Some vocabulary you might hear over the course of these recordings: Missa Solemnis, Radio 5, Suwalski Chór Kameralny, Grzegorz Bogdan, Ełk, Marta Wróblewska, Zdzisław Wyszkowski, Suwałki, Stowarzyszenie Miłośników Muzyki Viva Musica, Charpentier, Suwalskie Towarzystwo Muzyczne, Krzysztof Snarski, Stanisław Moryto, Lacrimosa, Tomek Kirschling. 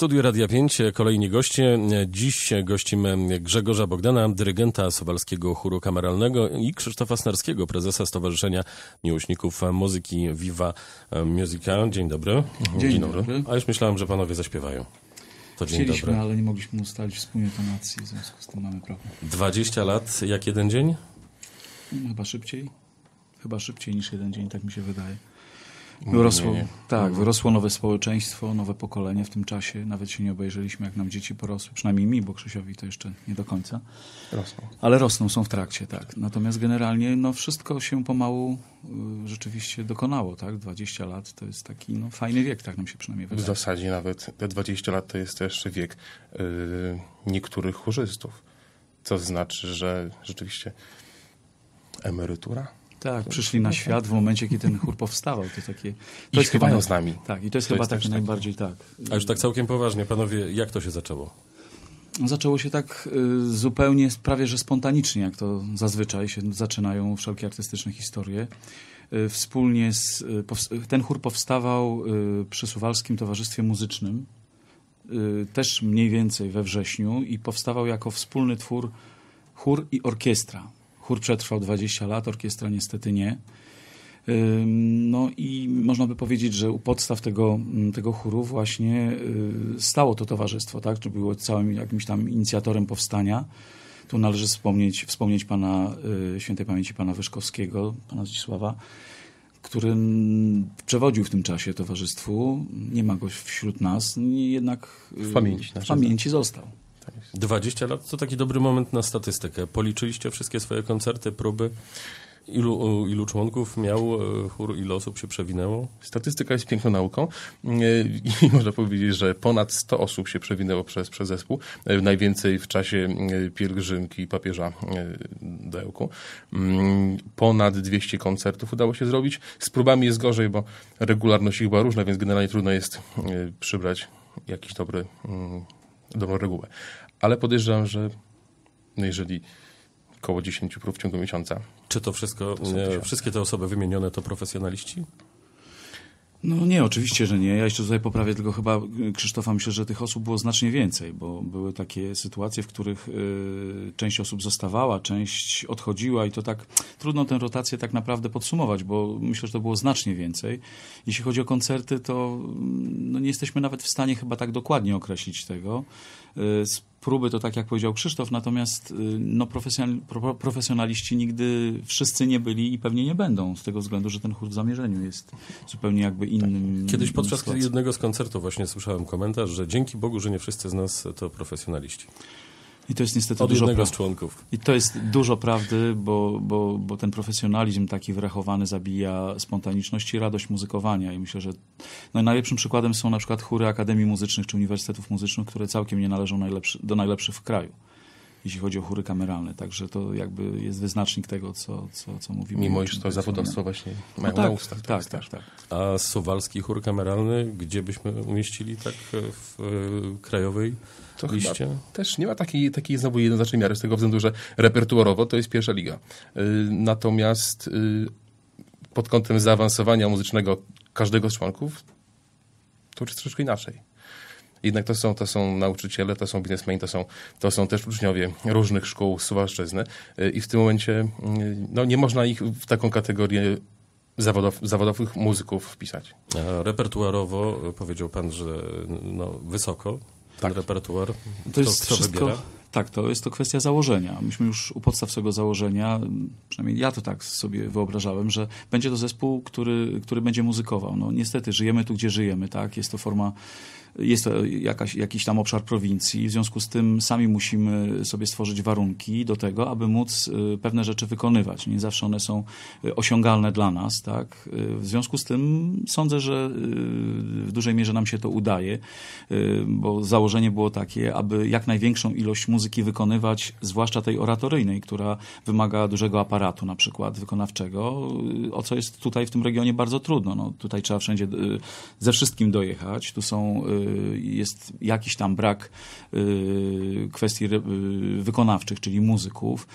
studiu Radia 5 kolejni goście. Dziś gościmy Grzegorza Bogdana, dyrygenta Suwalskiego Chóru Kameralnego i Krzysztofa Snarskiego, prezesa Stowarzyszenia Miłośników Muzyki Viva Musica. Dzień dobry. Dzień dobry. A już myślałem, że panowie zaśpiewają. Chcieliśmy, ale nie mogliśmy ustalić wspólnie tonacji, w związku z tym mamy problem. 20 lat jak jeden dzień? Chyba szybciej niż jeden dzień, tak mi się wydaje. Wyrosło nowe społeczeństwo, nowe pokolenie w tym czasie. Nawet się nie obejrzeliśmy, jak nam dzieci porosły. Przynajmniej mi, bo Krzysiowi to jeszcze nie do końca. Rosną. Ale rosną, są w trakcie, tak. Natomiast generalnie wszystko się pomału rzeczywiście dokonało, tak? 20 lat to jest taki fajny wiek, tak nam się przynajmniej wydaje. W zasadzie nawet te 20 lat to jest też wiek niektórych chórzystów. Co znaczy, że rzeczywiście emerytura... Tak, przyszli na świat w momencie, kiedy ten chór powstawał. To jest chyba z nami. Tak, i to jest chyba takie najbardziej tak. A już tak całkiem poważnie, panowie, jak to się zaczęło? Zaczęło się tak zupełnie, prawie że spontanicznie, jak to zazwyczaj się zaczynają wszelkie artystyczne historie. Wspólnie ten chór powstawał przy Suwalskim Towarzystwie Muzycznym, też mniej więcej we wrześniu, i powstawał jako wspólny twór chór i orkiestra. Chór przetrwał 20 lat, orkiestra niestety nie. No i można by powiedzieć, że u podstaw tego chóru właśnie stało to towarzystwo, tak? To było całym jakimś tam inicjatorem powstania. Tu należy wspomnieć pana świętej pamięci pana Wyszkowskiego, pana Zdzisława, który przewodził w tym czasie towarzystwu. Nie ma go wśród nas, jednak w pamięci został. 20 lat to taki dobry moment na statystykę. Policzyliście wszystkie swoje koncerty, próby? Ilu członków miał chór, ile osób się przewinęło? Statystyka jest piękną nauką i można powiedzieć, że ponad 100 osób się przewinęło przez zespół. Najwięcej w czasie pielgrzymki papieża do Ełku. Ponad 200 koncertów udało się zrobić. Z próbami jest gorzej, bo regularność ich była różna, więc generalnie trudno jest przybrać jakiś dobrą regułę. Ale podejrzewam, że jeżeli około 10 prób w ciągu miesiąca. Czy to wszystko, wszystkie te osoby wymienione to profesjonaliści? Nie, oczywiście, że nie. Ja jeszcze tutaj poprawię, tylko chyba Krzysztofa, myślę, że tych osób było znacznie więcej, bo były takie sytuacje, w których część osób zostawała, część odchodziła i to tak trudno tę rotację tak naprawdę podsumować, bo myślę, że to było znacznie więcej. Jeśli chodzi o koncerty, to nie jesteśmy nawet w stanie chyba tak dokładnie określić tego. Próby to tak, jak powiedział Krzysztof, natomiast profesjonaliści nigdy wszyscy nie byli i pewnie nie będą, z tego względu, że ten chór w zamierzeniu jest zupełnie jakby innym. Tak. Kiedyś podczas jednego z koncertów właśnie słyszałem komentarz, że dzięki Bogu, że nie wszyscy z nas to profesjonaliści. I to jest niestety od jednego z członków. I to jest dużo prawdy, bo ten profesjonalizm taki wyrachowany zabija spontaniczność i radość muzykowania. I myślę, że najlepszym przykładem są na przykład chóry akademii muzycznych czy uniwersytetów muzycznych, które całkiem nie należą do najlepszych w kraju, jeśli chodzi o chóry kameralne. Także to jakby jest wyznacznik tego, co mówimy. Mimo iż to zawodowstwo właśnie mają na ustach. Tak. A suwalski chór kameralny, gdzie byśmy umieścili tak w krajowej liście? Też nie ma takiej znowu jednoznacznej miary, z tego względu, że repertuarowo to jest pierwsza liga. Natomiast pod kątem zaawansowania muzycznego każdego z członków to już jest troszeczkę inaczej. Jednak to są nauczyciele, to są biznesmeni, to są też uczniowie różnych szkół z Suwalszczyzny i w tym momencie nie można ich w taką kategorię zawodowych muzyków wpisać. A repertuarowo powiedział pan, że wysoko ten repertuar. To jest kto wszystko wybiera? Tak, to jest to kwestia założenia. Myśmy już u podstaw tego założenia, przynajmniej ja to tak sobie wyobrażałem, że będzie to zespół, który będzie muzykował. Niestety żyjemy tu, gdzie żyjemy, tak? Jest to jakiś tam obszar prowincji, w związku z tym sami musimy sobie stworzyć warunki do tego, aby móc pewne rzeczy wykonywać. Nie zawsze one są osiągalne dla nas, tak? W związku z tym sądzę, że w dużej mierze nam się to udaje, bo założenie było takie, aby jak największą ilość muzyków muzyki wykonywać, zwłaszcza tej oratoryjnej, która wymaga dużego aparatu na przykład wykonawczego, o co jest tutaj w tym regionie bardzo trudno. No, tutaj trzeba wszędzie ze wszystkim dojechać. Tu jest jakiś tam brak kwestii wykonawczych, czyli muzyków.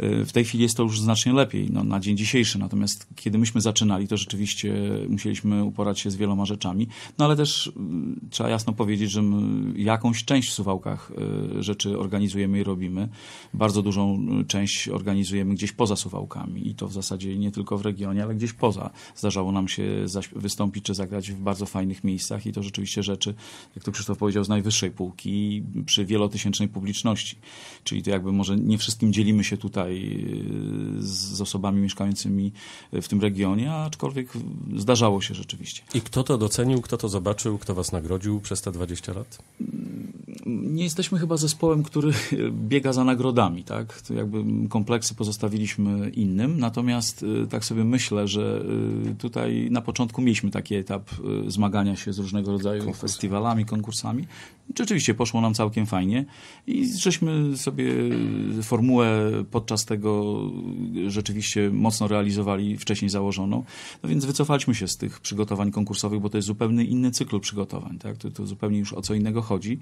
W tej chwili jest to już znacznie lepiej, no, na dzień dzisiejszy. Natomiast kiedy myśmy zaczynali, to rzeczywiście musieliśmy uporać się z wieloma rzeczami. No ale też trzeba jasno powiedzieć, że jakąś część w Suwałkach rzeczy organizujemy i robimy. Bardzo dużą część organizujemy gdzieś poza Suwałkami i to w zasadzie nie tylko w regionie, ale gdzieś poza. Zdarzało nam się wystąpić czy zagrać w bardzo fajnych miejscach i to rzeczywiście rzeczy, jak to Krzysztof powiedział, z najwyższej półki przy wielotysięcznej publiczności. Czyli to jakby może nie wszystkim dzielimy się tutaj z osobami mieszkającymi w tym regionie, aczkolwiek zdarzało się rzeczywiście. I kto to docenił, kto to zobaczył, kto was nagrodził przez te 20 lat? Nie jesteśmy chyba zespołem, który biega za nagrodami, tak? To jakby kompleksy pozostawiliśmy innym, natomiast tak sobie myślę, że tutaj na początku mieliśmy taki etap zmagania się z różnego rodzaju festiwalami, konkursami. Rzeczywiście poszło nam całkiem fajnie i żeśmy sobie formułę podczas tego rzeczywiście mocno realizowali, wcześniej założoną, no więc wycofaliśmy się z tych przygotowań konkursowych, bo to jest zupełnie inny cykl przygotowań, tak? To zupełnie już o co innego chodzi.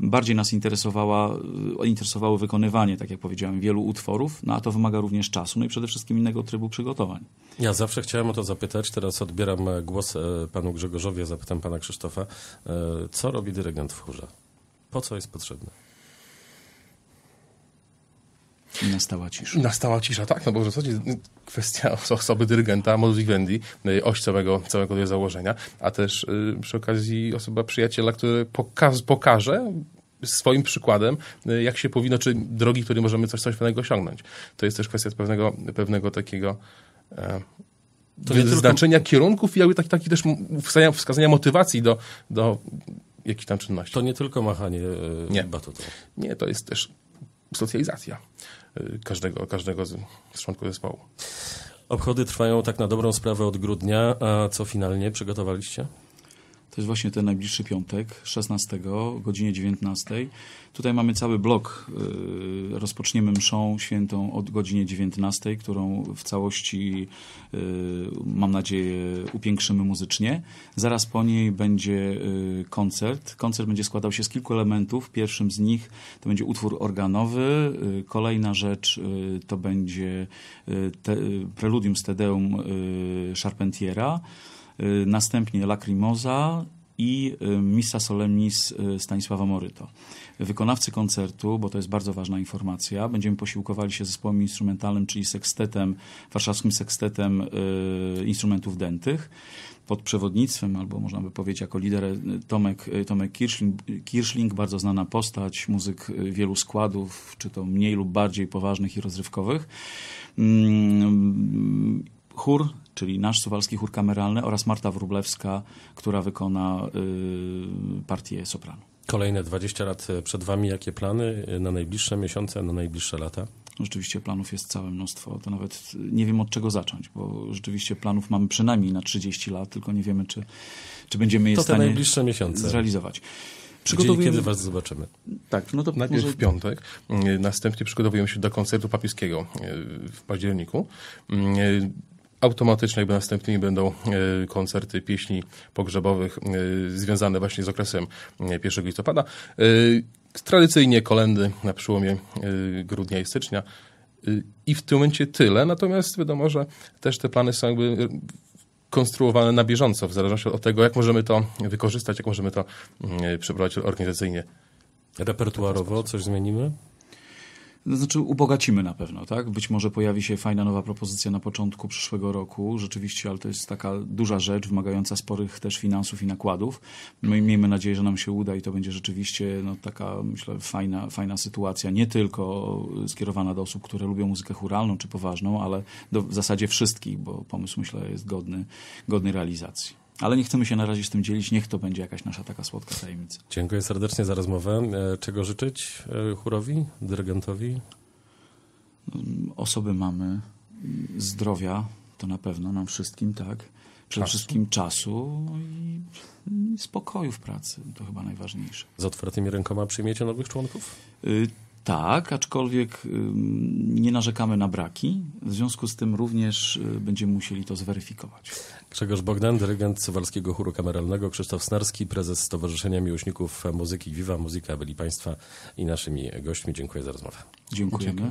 Bardziej nas interesowało wykonywanie, tak jak powiedziałem, wielu utworów, no a to wymaga również czasu, no i przede wszystkim innego trybu przygotowań. Ja zawsze chciałem o to zapytać, teraz odbieram głos panu Grzegorzowi, zapytam pana Krzysztofa, co robi dyrygent w chórze? Po co jest potrzebny? Nastała cisza. Nastała cisza, tak, no bo w zasadzie kwestia osoby dyrygenta, modus vivendi, oś całego jej założenia, a też przy okazji osoba przyjaciela, który pokaże swoim przykładem, jak się powinno, czy drogi, której możemy coś fajnego osiągnąć. To jest też kwestia pewnego takiego znaczenia kierunków i jakby taki też wskazania motywacji do jakichś tam czynności. To nie tylko machanie batutu. Nie, to jest też socjalizacja każdego z członków zespołu. Obchody trwają tak na dobrą sprawę od grudnia, a co finalnie przygotowaliście? To jest właśnie ten najbliższy piątek, 16 o godzinie 19. Tutaj mamy cały blok. Rozpoczniemy mszą świętą od godziny 19, którą w całości, mam nadzieję, upiększymy muzycznie. Zaraz po niej będzie koncert. Koncert będzie składał się z kilku elementów. Pierwszym z nich to będzie utwór organowy. Kolejna rzecz to będzie preludium z Te Deum Charpentiera. Następnie Lacrimosa i Missa Solemnis Stanisława Moryto. Wykonawcy koncertu, bo to jest bardzo ważna informacja, będziemy posiłkowali się zespołem instrumentalnym, czyli sekstetem, warszawskim sekstetem instrumentów dętych, pod przewodnictwem, albo można by powiedzieć jako lider, Tomek Kirschling, bardzo znana postać, muzyk wielu składów, czy to mniej lub bardziej poważnych i rozrywkowych. Chór, czyli nasz suwalski chór kameralny oraz Marta Wróblewska, która wykona partię sopranu. Kolejne 20 lat przed wami. Jakie plany na najbliższe miesiące, na najbliższe lata? Rzeczywiście planów jest całe mnóstwo. To nawet nie wiem od czego zacząć, bo rzeczywiście planów mamy przynajmniej na 30 lat, tylko nie wiemy, czy będziemy je w stanie najbliższe miesiące zrealizować. Przygotowujemy... Kiedy was zobaczymy? Tak, no to najpierw w piątek, następnie przygotowujemy się do koncertu papieskiego w październiku. Automatycznie jakby następnymi będą koncerty pieśni pogrzebowych związane właśnie z okresem 1 listopada. Tradycyjnie kolędy na przełomie grudnia i stycznia. I w tym momencie tyle. Natomiast wiadomo, że też te plany są jakby konstruowane na bieżąco, w zależności od tego, jak możemy to wykorzystać, jak możemy to przeprowadzić organizacyjnie. Repertuarowo coś zmienimy? To znaczy ubogacimy na pewno, tak? Być może pojawi się fajna nowa propozycja na początku przyszłego roku, rzeczywiście, ale to jest taka duża rzecz, wymagająca sporych też finansów i nakładów. My miejmy nadzieję, że nam się uda i to będzie rzeczywiście taka, myślę, fajna sytuacja, nie tylko skierowana do osób, które lubią muzykę chóralną czy poważną, ale w zasadzie wszystkich, bo pomysł, myślę, jest godny realizacji. Ale nie chcemy się na razie z tym dzielić, niech to będzie jakaś nasza taka słodka tajemnica. Dziękuję serdecznie za rozmowę. Czego życzyć chórowi, dyrygentowi? Osoby mamy, zdrowia, to na pewno nam wszystkim, tak. Przede wszystkim czasu i spokoju w pracy, to chyba najważniejsze. Z otwartymi rękoma przyjmiecie nowych członków? Tak, aczkolwiek nie narzekamy na braki. W związku z tym również będziemy musieli to zweryfikować. Grzegorz Bogdan, dyrygent Suwalskiego Chóru Kameralnego, Krzysztof Snarski, prezes Stowarzyszenia Miłośników Muzyki Viva Musica byli Państwa i naszymi gośćmi. Dziękuję za rozmowę. Dziękujemy.